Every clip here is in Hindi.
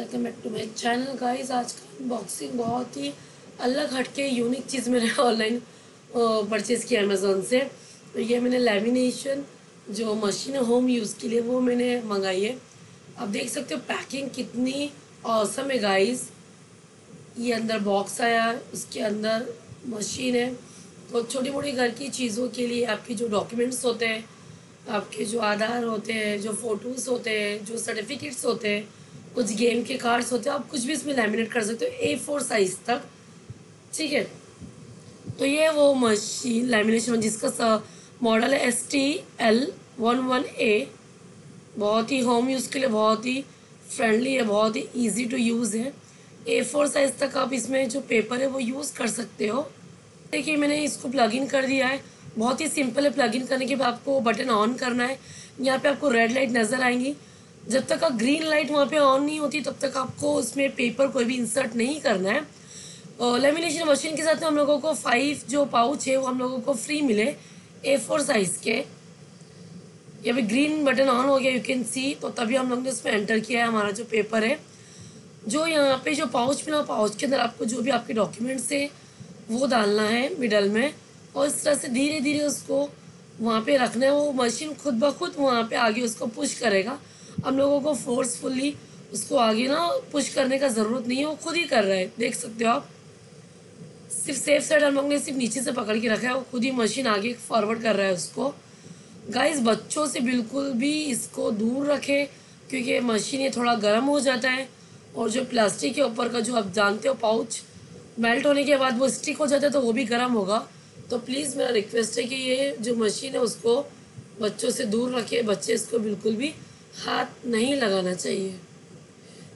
Welcome back to my channel guys. आज का अनबॉक्सिंग बहुत ही अलग हटके यूनिक चीज़ मैंने ऑनलाइन परचेज़ किया अमेज़ोन से। तो ये मैंने लेमिनेशन जो मशीन होम यूज़ के लिए वो मैंने मंगाई है। आप देख सकते हो पैकिंग कितनी औसम है गाइज। ये अंदर बॉक्स आया, उसके अंदर मशीन है। तो छोटी मोटी घर की चीज़ों के लिए आपके जो डॉक्यूमेंट्स होते हैं, आपके जो आधार होते हैं, जो फ़ोटोज़ होते हैं, जो सर्टिफिकेट्स होते हैं, कुछ गेम के कार्ड्स होते हैं, आप कुछ भी इसमें लैमिनेट कर सकते हो A4 साइज़ तक। ठीक है, तो ये वो मशीन लैमिनेशन जिसका मॉडल है STL11A। बहुत ही होम यूज़ के लिए बहुत ही फ्रेंडली है, बहुत ही ईजी टू यूज़ है। A4 साइज़ तक आप इसमें जो पेपर है वो यूज़ कर सकते हो। देखिए मैंने इसको प्लग इन कर दिया है। बहुत ही सिंपल है, प्लग इन करने के बाद आपको बटन ऑन करना है। यहाँ पे आपको रेड लाइट नज़र आएंगी। जब तक आप ग्रीन लाइट वहाँ पे ऑन नहीं होती तब तक आपको उसमें पेपर कोई भी इंसर्ट नहीं करना है। लेमिनेशन मशीन के साथ में हम लोगों को 5 जो पाउच है वो हम लोगों को फ्री मिले A4 साइज़ के। ये भी ग्रीन बटन ऑन हो गया, यू कैन सी। तो तभी हम लोग ने उसमें एंटर किया है हमारा जो पेपर है। जो यहाँ पर जो पाउच मिला, पाउच के अंदर आपको जो भी आपके डॉक्यूमेंट्स है वो डालना है मिडल में, और इस तरह से धीरे धीरे उसको वहाँ पे रखना है। वो मशीन खुद ब खुद वहाँ पे आगे उसको पुश करेगा। हम लोगों को फोर्सफुली उसको आगे ना पुश करने का ज़रूरत नहीं है, वो खुद ही कर रहा है। देख सकते हो आप, सिर्फ सेफ साइड हम लोग ने सिर्फ नीचे से पकड़ के रखा है, वो खुद ही मशीन आगे फॉरवर्ड कर रहा है उसको। गाइस बच्चों से बिल्कुल भी इसको दूर रखें, क्योंकि मशीन ये थोड़ा गर्म हो जाता है, और जो प्लास्टिक के ऊपर का जो आप जानते हो पाउच मेल्ट होने के बाद वो स्टिक हो जाता है, तो वो भी गर्म होगा। तो प्लीज़ मेरा रिक्वेस्ट है कि ये जो मशीन है उसको बच्चों से दूर रखिए। बच्चे इसको बिल्कुल भी हाथ नहीं लगाना चाहिए।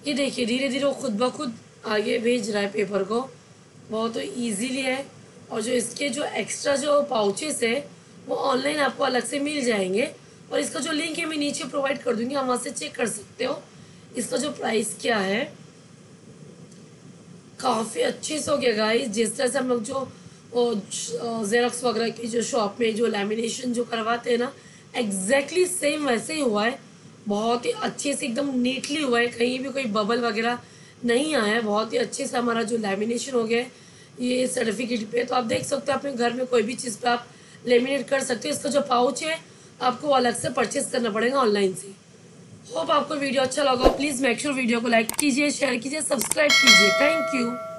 ये देखिए धीरे धीरे वो खुद ब खुद आगे भेज रहा है पेपर को, बहुत ईजीली है। और जो इसके जो एक्स्ट्रा जो पाउचेस है वो ऑनलाइन आपको अलग से मिल जाएंगे, और इसका जो लिंक है मैं नीचे प्रोवाइड कर दूँगी, आप वहाँ से चेक कर सकते हो इसका जो प्राइस क्या है। काफ़ी अच्छे से हो गया गाइस। जिस तरह से हम लोग जो जेरॉक्स वगैरह की जो शॉप में जो लैमिनेशन जो करवाते हैं ना, एग्जैक्टली सेम वैसे ही हुआ है। बहुत ही अच्छे से एकदम नीटली हुआ है, कहीं भी कोई बबल वगैरह नहीं आया है। बहुत ही अच्छे से हमारा जो लैमिनेशन हो गया है ये सर्टिफिकेट पे। तो आप देख सकते हो अपने घर में कोई भी चीज़ पे आप लेमिनेट कर सकते हो। इसका जो पाउच है आपको अलग से परचेज़ करना पड़ेगा ऑनलाइन से। होप आपको वीडियो अच्छा लगा। प्लीज़ मेक श्योर वीडियो को लाइक कीजिए, शेयर कीजिए, सब्सक्राइब कीजिए। Thank you.